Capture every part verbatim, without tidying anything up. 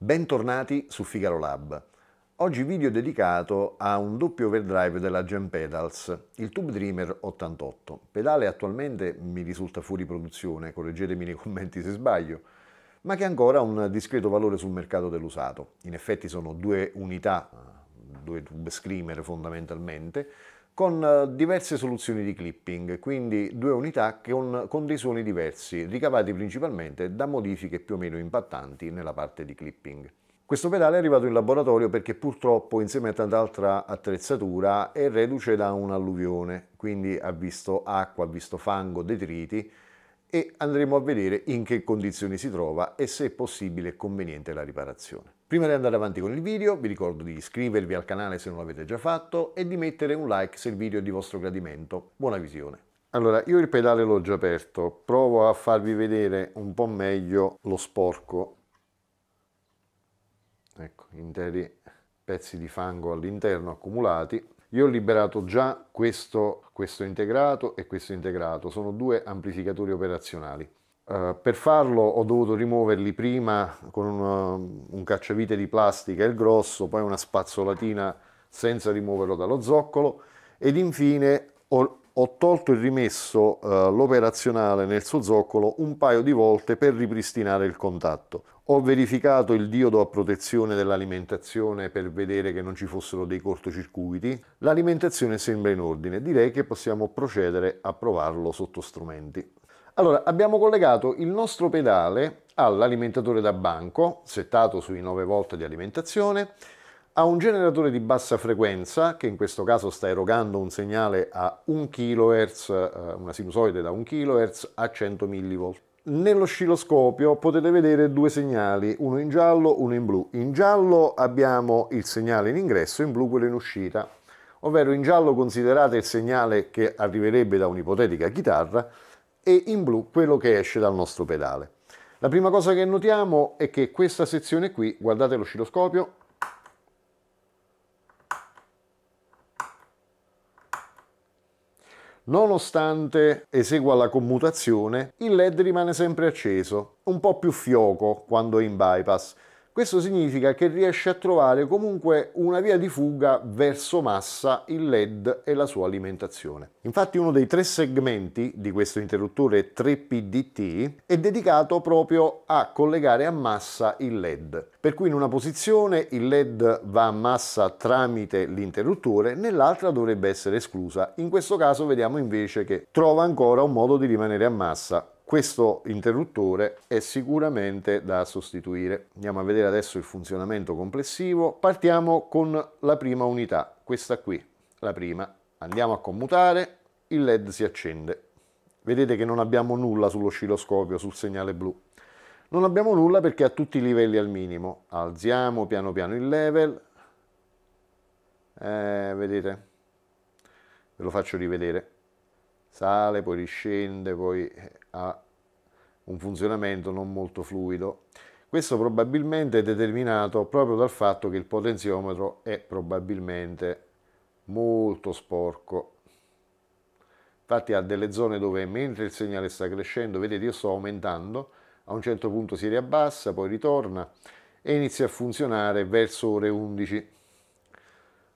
Bentornati su Figaro Lab. Oggi video dedicato a un doppio overdrive della Jam Pedals, il Tube Dreamer ottantotto. Pedale attualmente mi risulta fuori produzione, correggetemi nei commenti se sbaglio, ma che ancora ha un discreto valore sul mercato dell'usato. In effetti sono due unità, due Tube Screamer fondamentalmente, con diverse soluzioni di clipping, quindi due unità con, con dei suoni diversi, ricavati principalmente da modifiche più o meno impattanti nella parte di clipping. Questo pedale è arrivato in laboratorio perché purtroppo, insieme a tant'altra attrezzatura, è reduce da un'alluvione, quindi ha visto acqua, ha visto fango, detriti, e andremo a vedere in che condizioni si trova e se è possibile e conveniente la riparazione. Prima di andare avanti con il video vi ricordo di iscrivervi al canale se non l'avete già fatto e di mettere un like se il video è di vostro gradimento. Buona visione! Allora, io il pedale l'ho già aperto, provo a farvi vedere un po' meglio lo sporco. Ecco, interi pezzi di fango all'interno accumulati. Io ho liberato già questo, questo integrato e questo integrato, sono due amplificatori operazionali. Uh, per farlo ho dovuto rimuoverli prima con un, un cacciavite di plastica, il grosso, poi una spazzolatina senza rimuoverlo dallo zoccolo, ed infine ho, ho tolto e rimesso uh, l'operazionale nel suo zoccolo un paio di volte per ripristinare il contatto. Ho verificato il diodo a protezione dell'alimentazione per vedere che non ci fossero dei cortocircuiti. L'alimentazione sembra in ordine, direi che possiamo procedere a provarlo sotto strumenti. Allora, abbiamo collegato il nostro pedale all'alimentatore da banco, settato sui nove volt di alimentazione, a un generatore di bassa frequenza, che in questo caso sta erogando un segnale a un kilohertz, una sinusoide da un kilohertz a cento millivolt. Nello oscilloscopio potete vedere due segnali, uno in giallo, uno in blu. In giallo abbiamo il segnale in ingresso, in blu quello in uscita, ovvero in giallo considerate il segnale che arriverebbe da un'ipotetica chitarra, e in blu quello che esce dal nostro pedale. La prima cosa che notiamo è che questa sezione qui, guardate l'oscilloscopio, nonostante esegua la commutazione, il L E D rimane sempre acceso, un po' più fioco quando è in bypass. Questo significa che riesce a trovare comunque una via di fuga verso massa il L E D e la sua alimentazione. Infatti uno dei tre segmenti di questo interruttore tre P D T è dedicato proprio a collegare a massa il L E D. Per cui in una posizione il L E D va a massa tramite l'interruttore, nell'altra dovrebbe essere esclusa. In questo caso vediamo invece che trova ancora un modo di rimanere a massa. Questo interruttore è sicuramente da sostituire. Andiamo a vedere adesso il funzionamento complessivo. Partiamo con la prima unità, questa qui, la prima. Andiamo a commutare, il L E D si accende. Vedete che non abbiamo nulla sull'oscilloscopio, sul segnale blu. Non abbiamo nulla perché ha tutti i livelli al minimo. Alziamo piano piano il level. Eh, vedete? Ve lo faccio rivedere. Sale, poi riscende, poi ha un funzionamento non molto fluido. Questo probabilmente è determinato proprio dal fatto che il potenziometro è probabilmente molto sporco. Infatti ha delle zone dove, mentre il segnale sta crescendo, vedete, io sto aumentando, a un certo punto si riabbassa, poi ritorna e inizia a funzionare verso ore undici.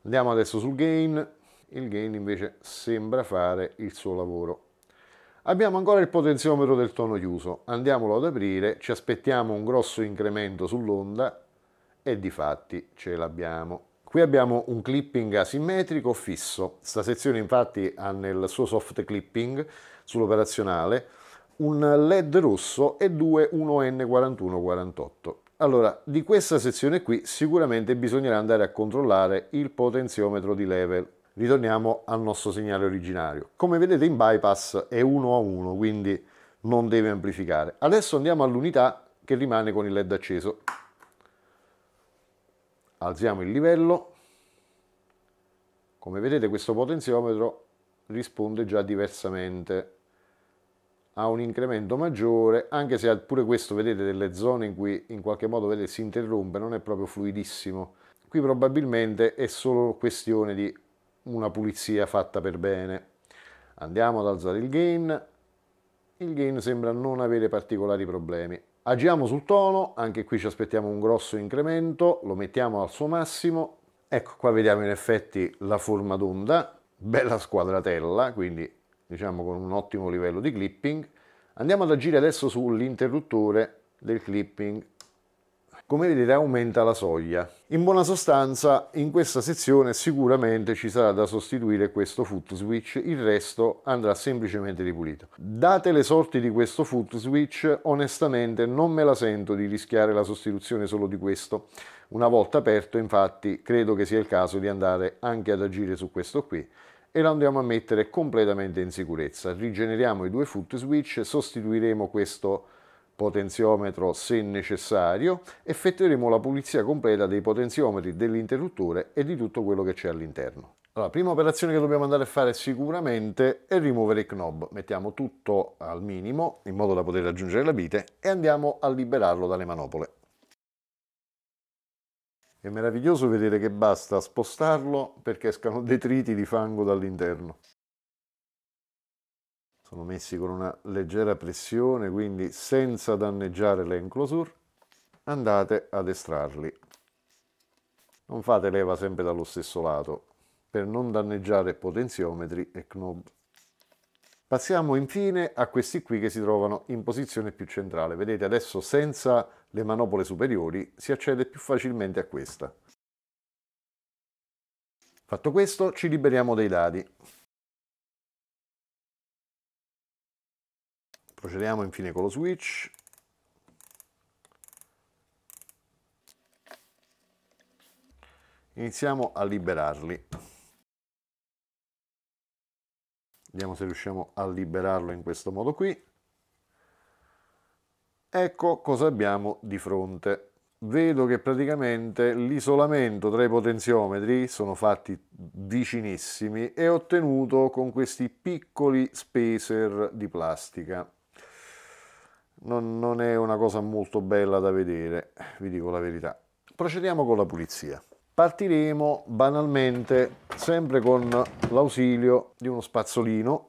Andiamo adesso sul gain. Il gain invece sembra fare il suo lavoro. Abbiamo ancora il potenziometro del tono chiuso, andiamolo ad aprire, ci aspettiamo un grosso incremento sull'onda e difatti ce l'abbiamo. Qui abbiamo un clipping asimmetrico fisso, sta sezione infatti ha nel suo soft clipping sull'operazionale un L E D rosso e due uno N quattro uno quattro otto. Allora, di questa sezione qui sicuramente bisognerà andare a controllare il potenziometro di level. Ritorniamo al nostro segnale originario. Come vedete in bypass è uno a uno, quindi non deve amplificare. Adesso andiamo all'unità che rimane con il L E D acceso. Alziamo il livello. Come vedete questo potenziometro risponde già diversamente. Ha un incremento maggiore, anche se pure questo, vedete, delle zone in cui in qualche modo, vedete, si interrompe, non è proprio fluidissimo. Qui probabilmente è solo questione di una pulizia fatta per bene. Andiamo ad alzare il gain. Il gain sembra non avere particolari problemi. Agiamo sul tono, anche qui ci aspettiamo un grosso incremento, lo mettiamo al suo massimo. Ecco qua, vediamo in effetti la forma d'onda, bella squadratella, quindi diciamo con un ottimo livello di clipping. Andiamo ad agire adesso sull'interruttore del clipping. Come vedete aumenta la soglia. In buona sostanza in questa sezione sicuramente ci sarà da sostituire questo foot switch, il resto andrà semplicemente ripulito. Date le sorti di questo foot switch, onestamente non me la sento di rischiare la sostituzione solo di questo. Una volta aperto infatti credo che sia il caso di andare anche ad agire su questo qui e lo andiamo a mettere completamente in sicurezza. Rigeneriamo i due foot switch, sostituiremo questo potenziometro se necessario, effettueremo la pulizia completa dei potenziometri, dell'interruttore e di tutto quello che c'è all'interno. Allora, prima operazione che dobbiamo andare a fare sicuramente è rimuovere i knob. Mettiamo tutto al minimo in modo da poter raggiungere la vite e andiamo a liberarlo dalle manopole. È meraviglioso vedere che basta spostarlo perché escano detriti di fango dall'interno. Sono messi con una leggera pressione, quindi senza danneggiare le enclosure. Andate ad estrarli. Non fate leva sempre dallo stesso lato per non danneggiare potenziometri e knob. Passiamo infine a questi qui che si trovano in posizione più centrale. Vedete adesso senza le manopole superiori si accede più facilmente a questa. Fatto questo ci liberiamo dei dadi. Procediamo infine con lo switch. Iniziamo a liberarli. Vediamo se riusciamo a liberarlo in questo modo qui. Ecco cosa abbiamo di fronte. Vedo che praticamente l'isolamento tra i potenziometri sono fatti vicinissimi e ottenuto con questi piccoli spacer di plastica. Non, non è una cosa molto bella da vedere, vi dico la verità. Procediamo con la pulizia. Partiremo banalmente sempre con l'ausilio di uno spazzolino.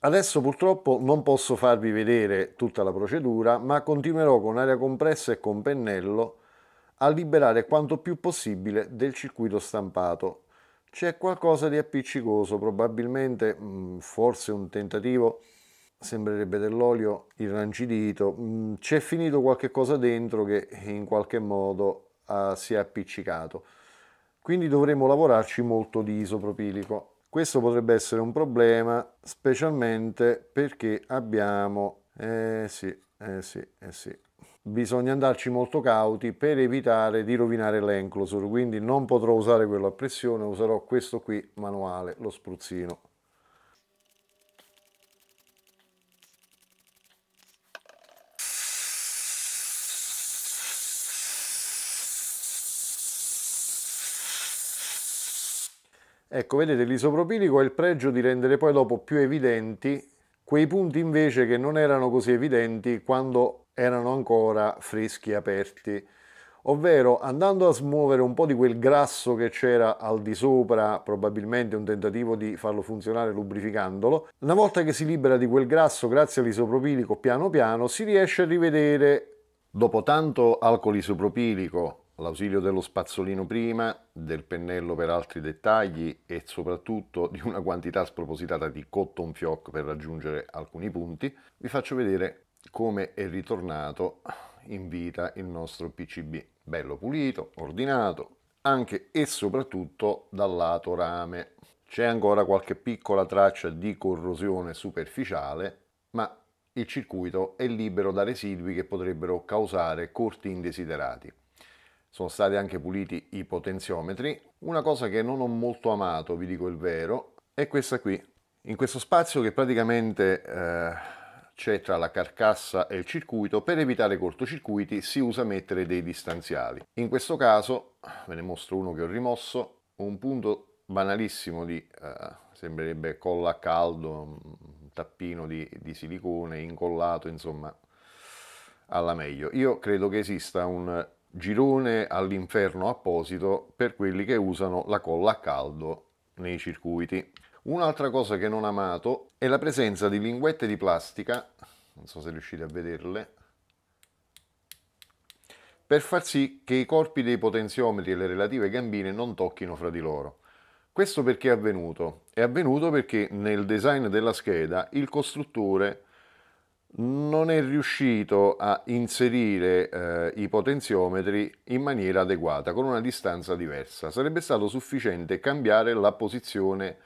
Adesso purtroppo non posso farvi vedere tutta la procedura, ma continuerò con aria compressa e con pennello a liberare quanto più possibile del circuito stampato. C'è qualcosa di appiccicoso, probabilmente forse un tentativo, sembrerebbe dell'olio irrancidito, c'è finito qualche cosa dentro che in qualche modo uh, si è appiccicato, quindi dovremo lavorarci molto di isopropilico. Questo potrebbe essere un problema, specialmente perché abbiamo eh sì eh sì eh sì bisogna andarci molto cauti per evitare di rovinare l'enclosure, quindi non potrò usare quello a pressione, userò questo qui manuale, lo spruzzino. Ecco, vedete, l'isopropilico ha il pregio di rendere poi dopo più evidenti quei punti invece che non erano così evidenti quando erano ancora freschi e aperti, ovvero andando a smuovere un po' di quel grasso che c'era al di sopra, probabilmente un tentativo di farlo funzionare lubrificandolo. Una volta che si libera di quel grasso grazie all'isopropilico, piano piano si riesce a rivedere, dopo tanto alcol isopropilico, l'ausilio dello spazzolino prima, del pennello per altri dettagli e soprattutto di una quantità spropositata di cotton fioc per raggiungere alcuni punti, vi faccio vedere come è ritornato in vita il nostro P C B, bello pulito, ordinato, anche e soprattutto dal lato rame. C'è ancora qualche piccola traccia di corrosione superficiale, ma il circuito è libero da residui che potrebbero causare corti indesiderati. Sono stati anche puliti i potenziometri. Una cosa che non ho molto amato, vi dico il vero, è questa qui. In questo spazio che praticamente eh, c'è tra la carcassa e il circuito, per evitare cortocircuiti si usa mettere dei distanziali. In questo caso ve ne mostro uno che ho rimosso, un punto banalissimo di eh, sembrerebbe colla a caldo, un tappino di, di silicone incollato, insomma alla meglio. Io credo che esista un girone all'inferno apposito per quelli che usano la colla a caldo nei circuiti. Un'altra cosa che non ho amato è la presenza di linguette di plastica, non so se riuscite a vederle, per far sì che i corpi dei potenziometri e le relative gambine non tocchino fra di loro. Questo perché è avvenuto? È avvenuto perché nel design della scheda il costruttore non è riuscito a inserire eh, i potenziometri in maniera adeguata, con una distanza diversa. Sarebbe stato sufficiente cambiare la posizione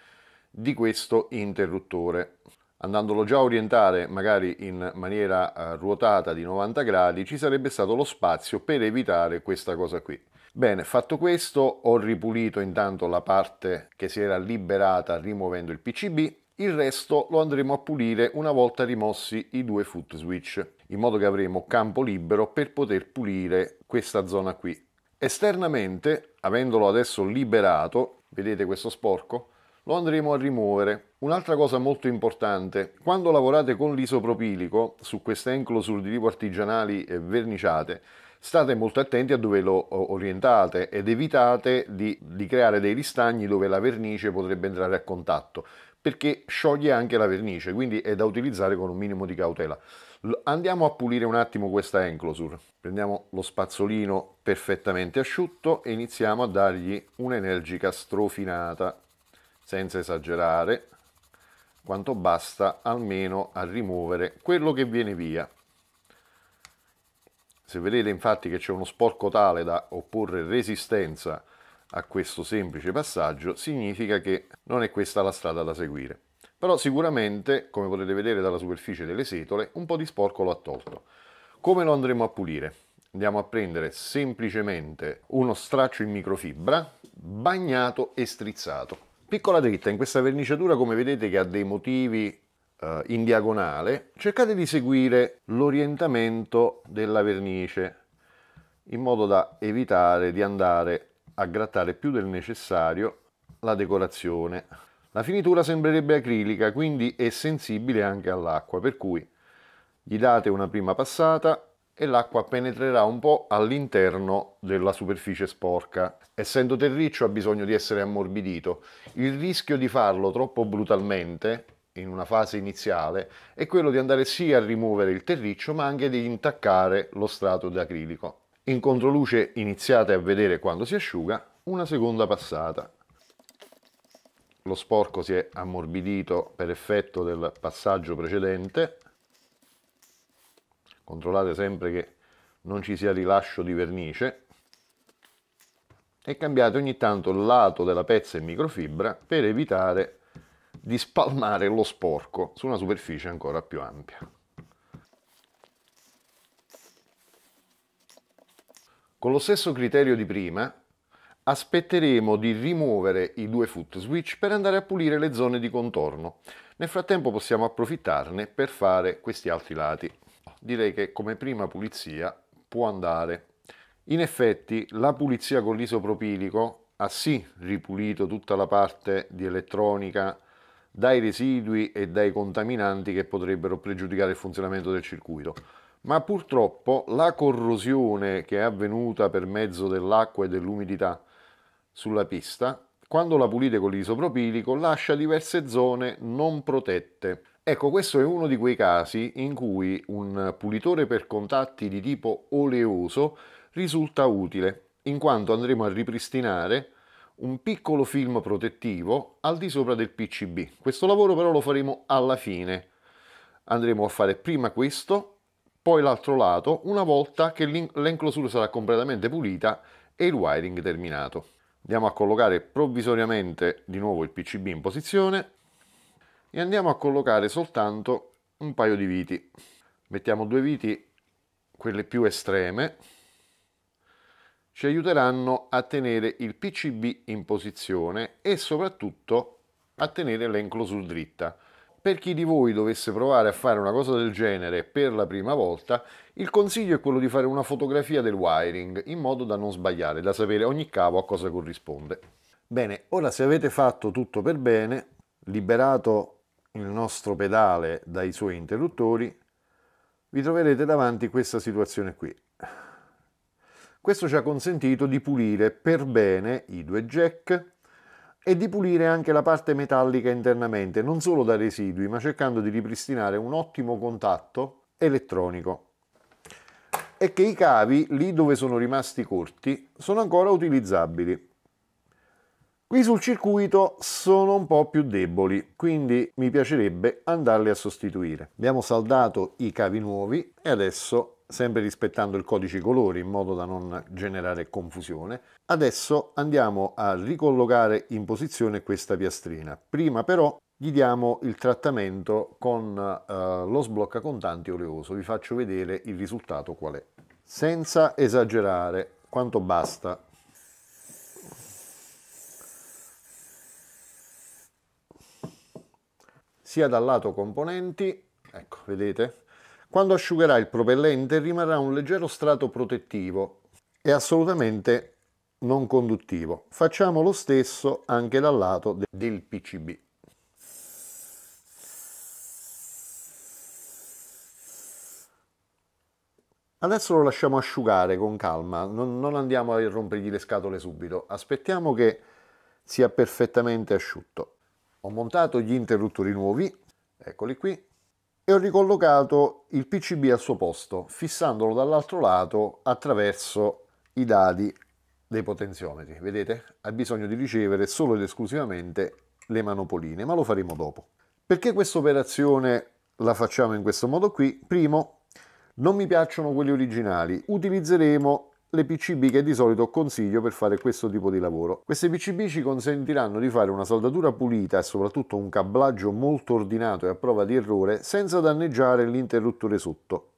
di questo interruttore. Andandolo già a orientare magari in maniera eh, ruotata di novanta gradi, ci sarebbe stato lo spazio per evitare questa cosa qui. Bene, fatto questo, ho ripulito intanto la parte che si era liberata rimuovendo il P C B. Il resto lo andremo a pulire una volta rimossi i due foot switch, in modo che avremo campo libero per poter pulire questa zona qui. Esternamente, avendolo adesso liberato, vedete questo sporco? Lo andremo a rimuovere. Un'altra cosa molto importante, quando lavorate con l'isopropilico su queste enclosure di tipo artigianali verniciate, state molto attenti a dove lo orientate ed evitate di, di creare dei ristagni dove la vernice potrebbe entrare a contatto, perché scioglie anche la vernice, quindi è da utilizzare con un minimo di cautela. Andiamo a pulire un attimo questa enclosure. Prendiamo lo spazzolino perfettamente asciutto e iniziamo a dargli un'energica strofinata, senza esagerare, quanto basta almeno a rimuovere quello che viene via. Se vedete infatti che c'è uno sporco tale da opporre resistenza a questo semplice passaggio, significa che non è questa la strada da seguire. Però sicuramente, come potete vedere dalla superficie delle setole, un po' di sporco l'ho tolto. Come lo andremo a pulire? Andiamo a prendere semplicemente uno straccio in microfibra bagnato e strizzato. Piccola dritta, in questa verniciatura come vedete che ha dei motivi eh, in diagonale, cercate di seguire l'orientamento della vernice in modo da evitare di andare a grattare più del necessario la decorazione. La finitura sembrerebbe acrilica, quindi è sensibile anche all'acqua, per cui gli date una prima passata e l'acqua penetrerà un po' all'interno della superficie sporca. Essendo terriccio ha bisogno di essere ammorbidito. Il rischio di farlo troppo brutalmente in una fase iniziale è quello di andare sia a rimuovere il terriccio ma anche di intaccare lo strato d'acrilico. In controluce iniziate a vedere quando si asciuga, una seconda passata. Lo sporco si è ammorbidito per effetto del passaggio precedente. Controllate sempre che non ci sia rilascio di vernice e cambiate ogni tanto il lato della pezza in microfibra per evitare di spalmare lo sporco su una superficie ancora più ampia. Con lo stesso criterio di prima, aspetteremo di rimuovere i due foot switch per andare a pulire le zone di contorno. Nel frattempo possiamo approfittarne per fare questi altri lati. Direi che come prima pulizia può andare. In effetti la pulizia con l'isopropilico ha sì ripulito tutta la parte di elettronica dai residui e dai contaminanti che potrebbero pregiudicare il funzionamento del circuito. Ma purtroppo la corrosione che è avvenuta per mezzo dell'acqua e dell'umidità sulla pista, quando la pulite con l'isopropilico, lascia diverse zone non protette. Ecco, questo è uno di quei casi in cui un pulitore per contatti di tipo oleoso risulta utile, in quanto andremo a ripristinare un piccolo film protettivo al di sopra del P C B. Questo lavoro però lo faremo alla fine. Andremo a fare prima questo, poi l'altro lato, una volta che l'enclosura sarà completamente pulita e il wiring terminato. Andiamo a collocare provvisoriamente di nuovo il P C B in posizione e andiamo a collocare soltanto un paio di viti. Mettiamo due viti, quelle più estreme, ci aiuteranno a tenere il P C B in posizione e soprattutto a tenere l'enclosura dritta. Per chi di voi dovesse provare a fare una cosa del genere per la prima volta, il consiglio è quello di fare una fotografia del wiring, in modo da non sbagliare, da sapere ogni cavo a cosa corrisponde. Bene, ora se avete fatto tutto per bene, liberato il nostro pedale dai suoi interruttori, vi troverete davanti questa situazione qui. Questo ci ha consentito di pulire per bene i due jack e di pulire anche la parte metallica internamente, non solo da residui, ma cercando di ripristinare un ottimo contatto elettronico. E che i cavi, lì dove sono rimasti corti, sono ancora utilizzabili. Qui sul circuito sono un po' più deboli, quindi mi piacerebbe andarli a sostituire. Abbiamo saldato i cavi nuovi e adesso, sempre rispettando il codice colori in modo da non generare confusione, adesso andiamo a ricollocare in posizione questa piastrina. Prima però gli diamo il trattamento con eh, lo sblocca contanti oleoso. Vi faccio vedere il risultato qual è. Senza esagerare, quanto basta. Sia dal lato componenti, ecco, vedete? Quando asciugherà il propellente rimarrà un leggero strato protettivo e assolutamente non conduttivo. Facciamo lo stesso anche dal lato de- del P C B. Adesso lo lasciamo asciugare con calma, non, non andiamo a rompergli le scatole subito, aspettiamo che sia perfettamente asciutto. Ho montato gli interruttori nuovi, eccoli qui, e ho ricollocato il P C B al suo posto, fissandolo dall'altro lato attraverso i dadi dei potenziometri. Vedete? Ha bisogno di ricevere solo ed esclusivamente le manopoline, ma lo faremo dopo. Perché questa operazione la facciamo in questo modo qui? Primo, non mi piacciono quelli originali, utilizzeremo le P C B che di solito consiglio per fare questo tipo di lavoro. Queste P C B ci consentiranno di fare una saldatura pulita e soprattutto un cablaggio molto ordinato e a prova di errore senza danneggiare l'interruttore sotto.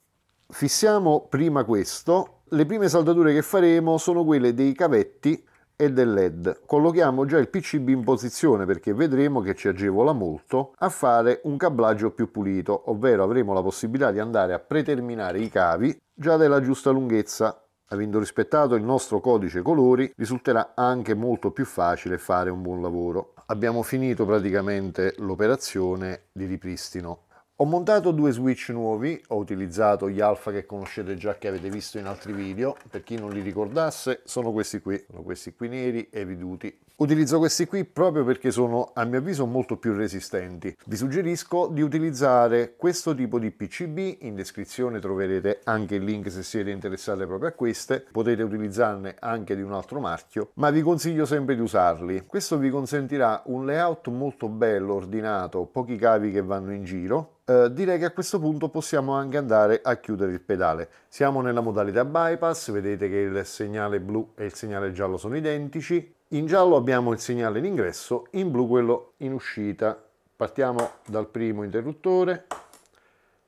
Fissiamo prima questo. Le prime saldature che faremo sono quelle dei cavetti e del L E D. Collochiamo già il P C B in posizione perché vedremo che ci agevola molto a fare un cablaggio più pulito, ovvero avremo la possibilità di andare a preterminare i cavi già della giusta lunghezza. Avendo rispettato il nostro codice colori, risulterà anche molto più facile fare un buon lavoro. Abbiamo finito praticamente l'operazione di ripristino. Ho montato due switch nuovi, ho utilizzato gli alfa che conoscete già, che avete visto in altri video. Per chi non li ricordasse, sono questi qui, sono questi qui neri e veduti. Utilizzo questi qui proprio perché sono, a mio avviso, molto più resistenti. Vi suggerisco di utilizzare questo tipo di P C B, in descrizione troverete anche il link se siete interessati proprio a queste. Potete utilizzarne anche di un altro marchio, ma vi consiglio sempre di usarli. Questo vi consentirà un layout molto bello, ordinato, pochi cavi che vanno in giro. Uh, direi che a questo punto possiamo anche andare a chiudere il pedale. Siamo nella modalità bypass, vedete che il segnale blu e il segnale giallo sono identici. In giallo abbiamo il segnale in ingresso, in blu quello in uscita. Partiamo dal primo interruttore,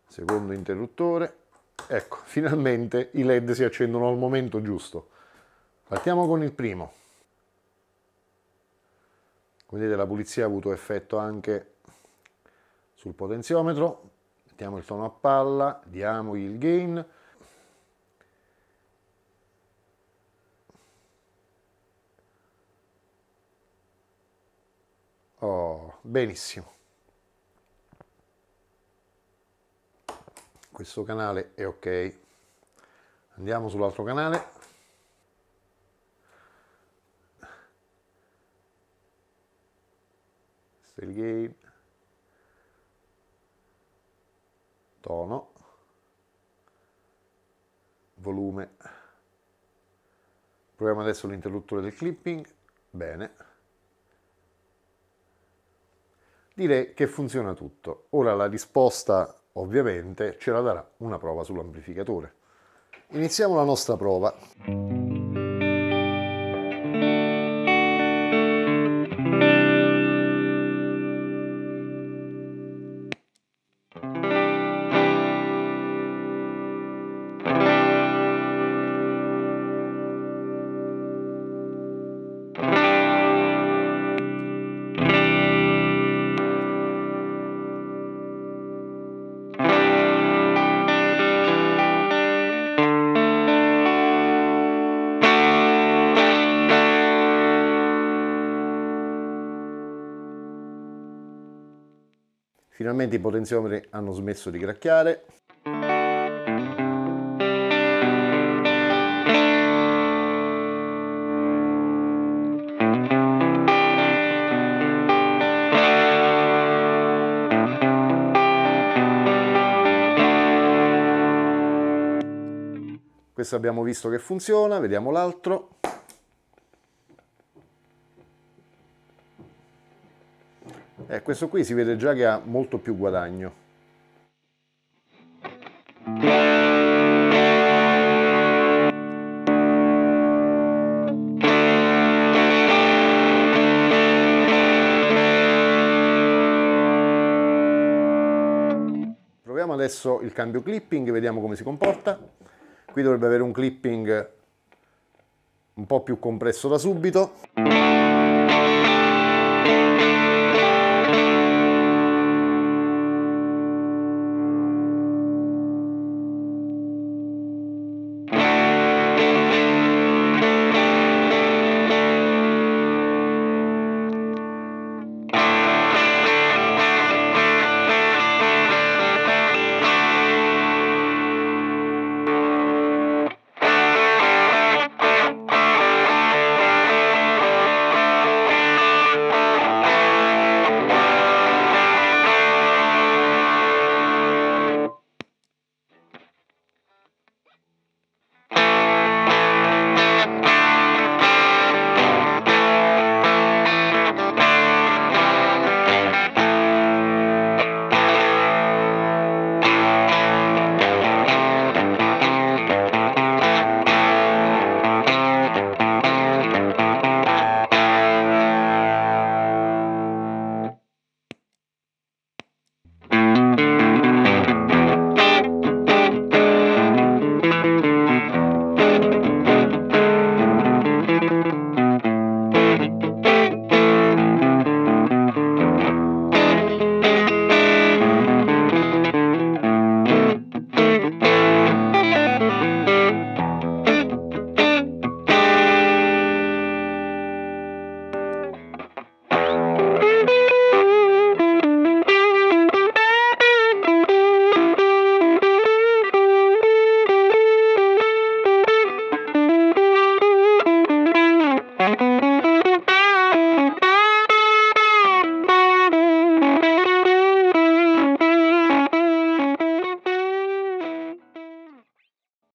secondo interruttore. Ecco, finalmente i L E D si accendono al momento giusto. Partiamo con il primo. Come vedete, la pulizia ha avuto effetto anche sul potenziometro. Mettiamo il tono a palla, diamogli il gain. Oh, benissimo. Questo canale è ok. Andiamo sull'altro canale. Questo è il gain. Tono, volume. Proviamo adesso l'interruttore del clipping. Bene, direi che funziona tutto. Ora la risposta ovviamente ce la darà una prova sull'amplificatore. Iniziamo la nostra prova. Finalmente i potenziometri hanno smesso di cracchiare. Questo abbiamo visto che funziona, vediamo l'altro. Eh, questo qui si vede già che ha molto più guadagno. Proviamo adesso il cambio clipping, vediamo come si comporta. Qui dovrebbe avere un clipping un po' più compresso da subito.